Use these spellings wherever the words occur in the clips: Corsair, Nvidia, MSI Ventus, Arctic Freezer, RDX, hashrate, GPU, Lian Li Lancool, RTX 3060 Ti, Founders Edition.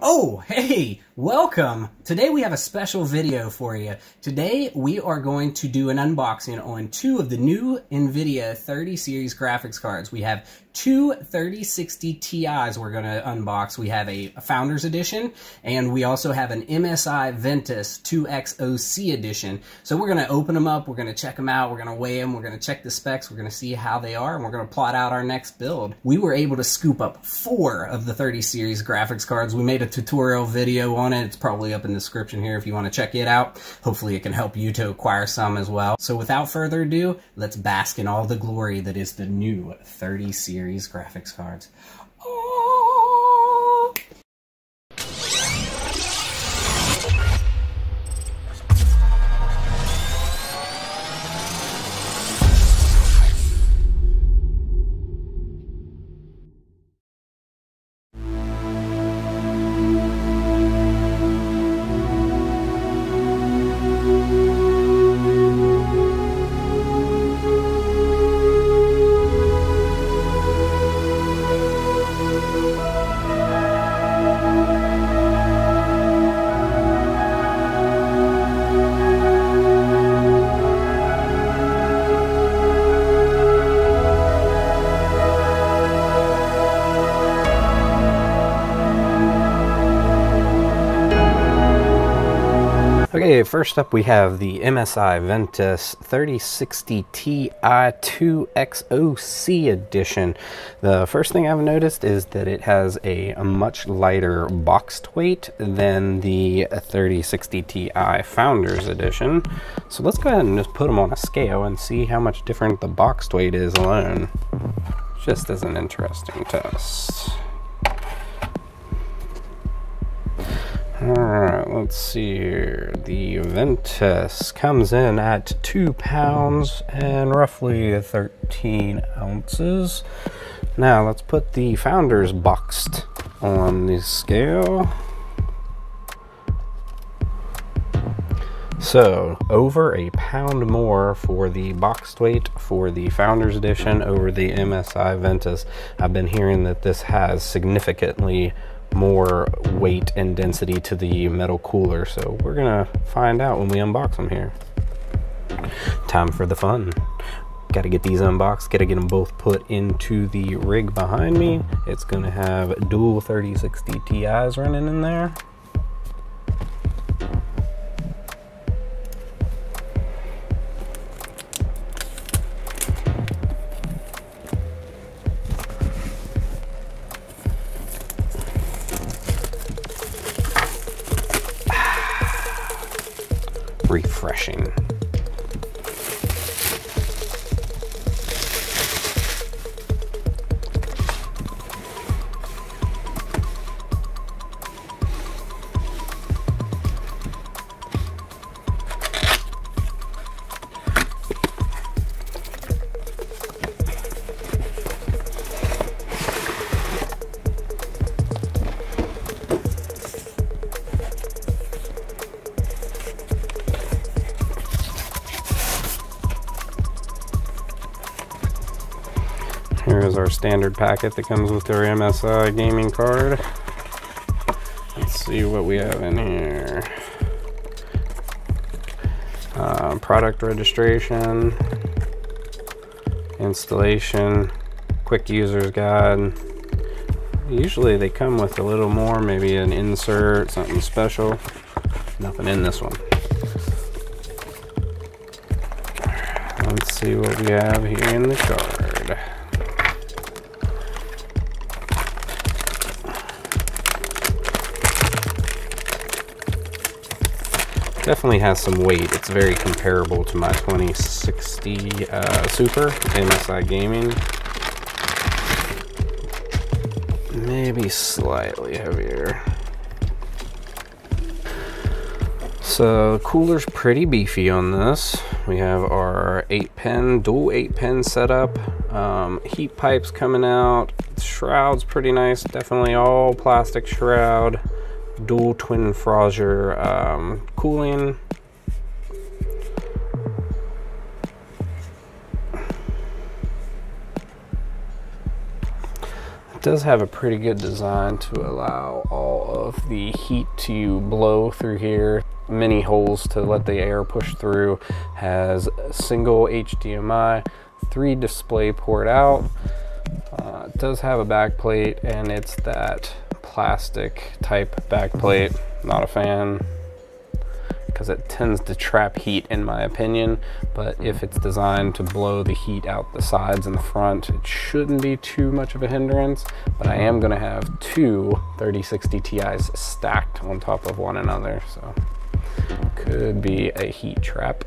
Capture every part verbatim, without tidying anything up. Oh, hey, welcome. Today we have a special video for you. Today we are going to do an unboxing on two of the new Nvidia thirty series graphics cards. We have two thirty sixty T Is we're going to unbox. We have a Founders Edition, and we also have an M S I Ventus two X O C Edition. So we're going to open them up, we're going to check them out, we're going to weigh them, we're going to check the specs, we're going to see how they are, and we're going to plot out our next build. We were able to scoop up four of the thirty series graphics cards. We made a tutorial video on it. It's probably up in the description here if you want to check it out. Hopefully it can help you to acquire some as well. So without further ado, let's bask in all the glory that is the new thirty series graphics cards. Oh! Okay, first up we have the M S I Ventus thirty sixty T I two X O C edition. The first thing I've noticed is that it has a much lighter boxed weight than the thirty sixty T I Founders Edition. So let's go ahead and just put them on a scale and see how much different the boxed weight is alone. Just as an interesting test. Alright, let's see here. The Ventus comes in at two pounds and roughly thirteen ounces. Now let's put the Founders boxed on the scale. So over a pound more for the boxed weight for the Founders Edition over the M S I Ventus. I've been hearing that this has significantly more weight and density to the metal cooler, so we're gonna find out when we unbox them here. Time for the fun. Gotta get these unboxed, gotta get them both put into the rig behind me. It's gonna have dual thirty sixty T Is running in there. Refreshing. Here's our standard packet that comes with our M S I gaming card. Let's see what we have in here. Uh, product registration, installation, quick user's guide. Usually they come with a little more, maybe an insert, something special. Nothing in this one. Let's see what we have here in the card. Definitely has some weight. It's very comparable to my twenty sixty uh, Super M S I Gaming. Maybe slightly heavier. So cooler's pretty beefy on this. We have our eight pin, dual eight pin setup. Um, heat pipes coming out. Shroud's pretty nice. Definitely all plastic shroud. Dual twin Fraser um, cooling. It does have a pretty good design to allow all of the heat to blow through here. Many holes to let the air push through. Has a single H D M I, three display port out. Uh, it does have a back plate, and it's that plastic type back plate. Not a fan, because it tends to trap heat in my opinion, but if it's designed to blow the heat out the sides and the front, it shouldn't be too much of a hindrance. But I am gonna have two thirty sixty T Is stacked on top of one another, so could be a heat trap.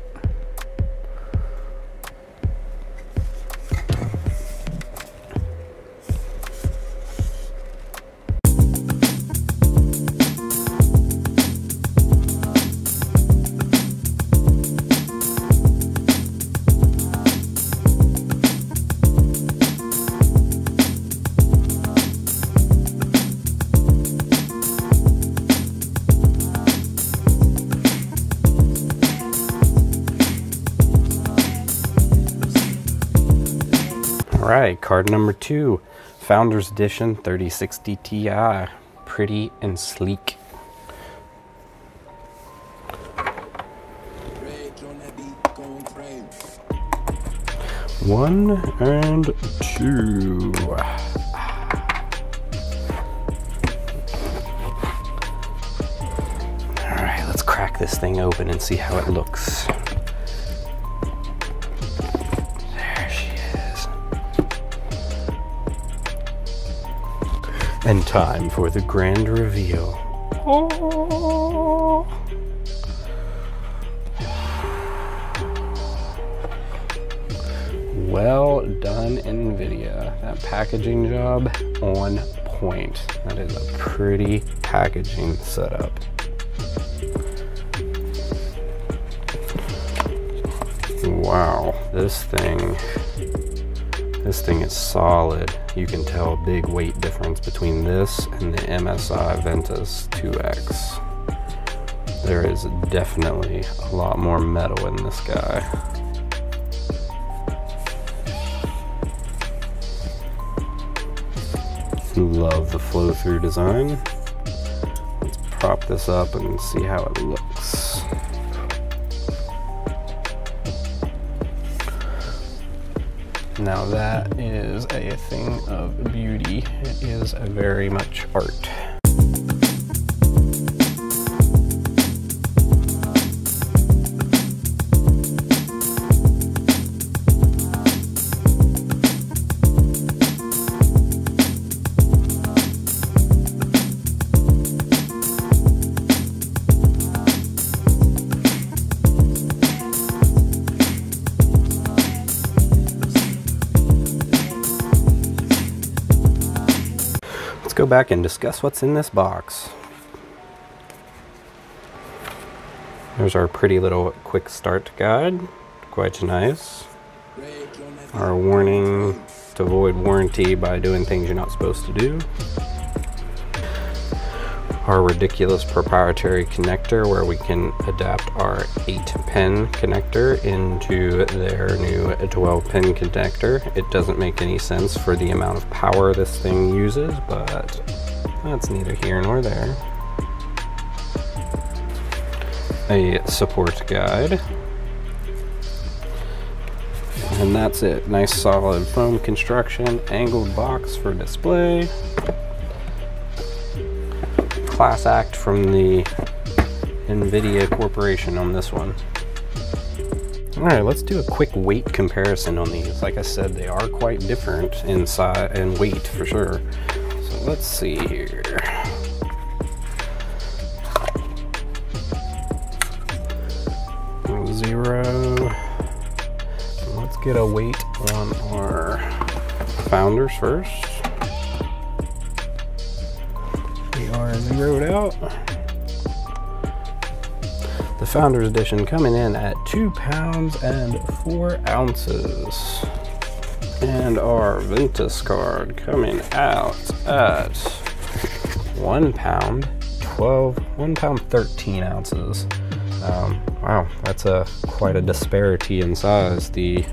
Alright, card number two, Founders Edition thirty sixty T I. Pretty and sleek. One and two. Alright, let's crack this thing open and see how it looks. And time for the grand reveal. Oh. Well done, Nvidia. That packaging job on point. That is a pretty packaging setup. Wow, this thing. This thing is solid. You can tell a big weight difference between this and the M S I Ventus two X. There is definitely a lot more metal in this guy. Love the flow through design. Let's prop this up and see how it looks. Now that is a thing of beauty. It is a very much art. Go back and discuss what's in this box. There's our pretty little quick start guide, quite nice. Our warning to avoid warranty by doing things you're not supposed to do. Our ridiculous proprietary connector where we can adapt our eight pin connector into their new twelve pin connector. It doesn't make any sense for the amount of power this thing uses, but that's neither here nor there. A support guide. And that's it. Nice solid foam construction, angled box for display. Class act from the Nvidia Corporation on this one. All right, let's do a quick weight comparison on these. Like I said, they are quite different in size and weight for sure. So let's see here. Zero. Let's get a weight on our Founders first. Are zeroed out. The Founders Edition coming in at two pounds and four ounces. And our Ventus card coming out at one pound twelve, one pound thirteen ounces. Um, wow, that's a quite a disparity in size. The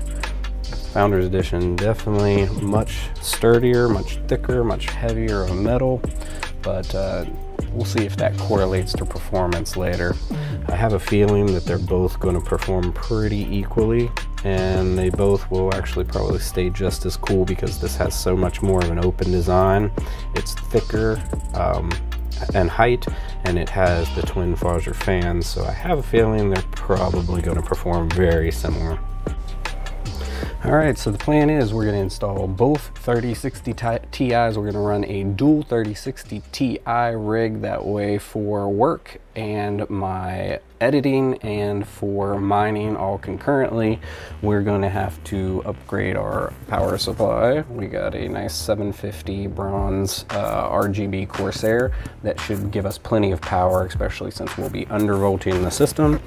Founders Edition, definitely much sturdier, much thicker, much heavier of metal, but uh, we'll see if that correlates to performance later. I have a feeling that they're both going to perform pretty equally, and they both will actually probably stay just as cool because this has so much more of an open design. It's thicker um, and height, and it has the twin Founders fans, so I have a feeling they're probably going to perform very similar. All right, so the plan is we're going to install both thirty sixty T Is. We're going to run a dual thirty sixty T I rig, that way for work and my editing and for mining all concurrently. We're going to have to upgrade our power supply. We got a nice seven fifty bronze uh, R G B Corsair that should give us plenty of power, especially since we'll be undervolting the system.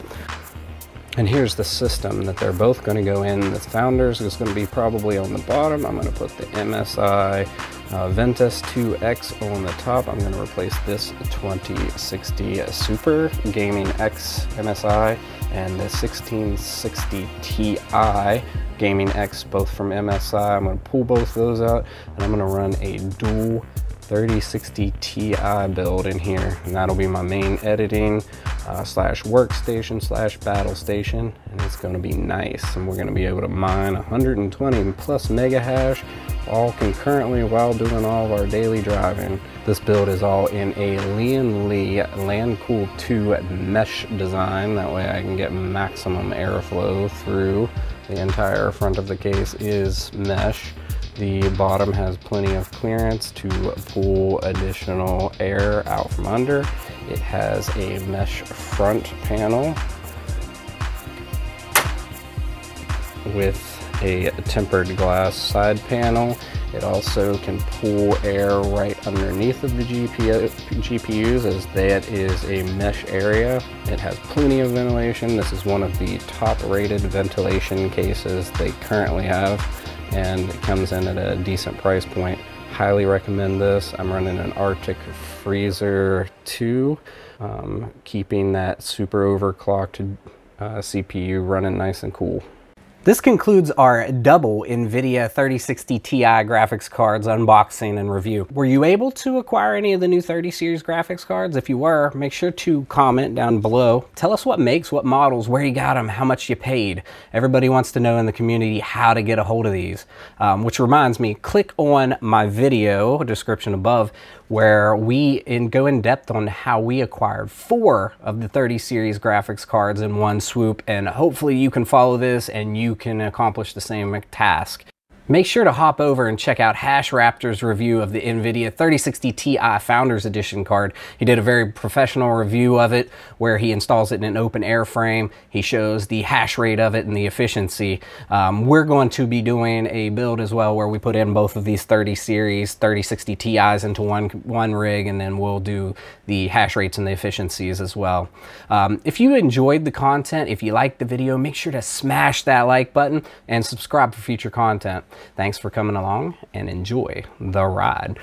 And here's the system that they're both going to go in. The Founders is going to be probably on the bottom. I'm going to put the M S I uh, Ventus two X on the top. I'm going to replace this twenty sixty Super Gaming X M S I and the sixteen sixty T I Gaming X, both from M S I. I'm going to pull both those out, and I'm going to run a dual thirty sixty T I build in here, and that'll be my main editing uh, slash workstation slash battle station, and it's going to be nice, and we're going to be able to mine one hundred twenty plus mega hash all concurrently while doing all of our daily driving. This build is all in a Lian Li Lancool two mesh design, that way I can get maximum airflow through. The entire front of the case is mesh. The bottom has plenty of clearance to pull additional air out from under. It has a mesh front panel with a tempered glass side panel. It also can pull air right underneath of the G P U, G P Us, as that is a mesh area. It has plenty of ventilation. This is one of the top rated ventilation cases they currently have, and it comes in at a decent price point. Highly recommend this. I'm running an Arctic Freezer two, um, keeping that super overclocked uh, C P U running nice and cool. This concludes our double NVIDIA thirty sixty T I graphics cards unboxing and review. Were you able to acquire any of the new thirty series graphics cards? If you were, make sure to comment down below. Tell us what makes, what models, where you got them, how much you paid. Everybody wants to know in the community how to get a hold of these. Um, which reminds me, click on my video description above where we in go in depth on how we acquired four of the thirty series graphics cards in one swoop, and hopefully you can follow this and you can accomplish the same task. Make sure to hop over and check out HashRaptor's review of the NVIDIA thirty sixty T I Founders Edition card. He did a very professional review of it where he installs it in an open airframe. He shows the hash rate of it and the efficiency. Um, we're going to be doing a build as well where we put in both of these thirty series, thirty sixty T Is into one, one rig, and then we'll do the hash rates and the efficiencies as well. Um, if you enjoyed the content, if you liked the video, make sure to smash that like button and subscribe for future content. Thanks for coming along and enjoy the ride.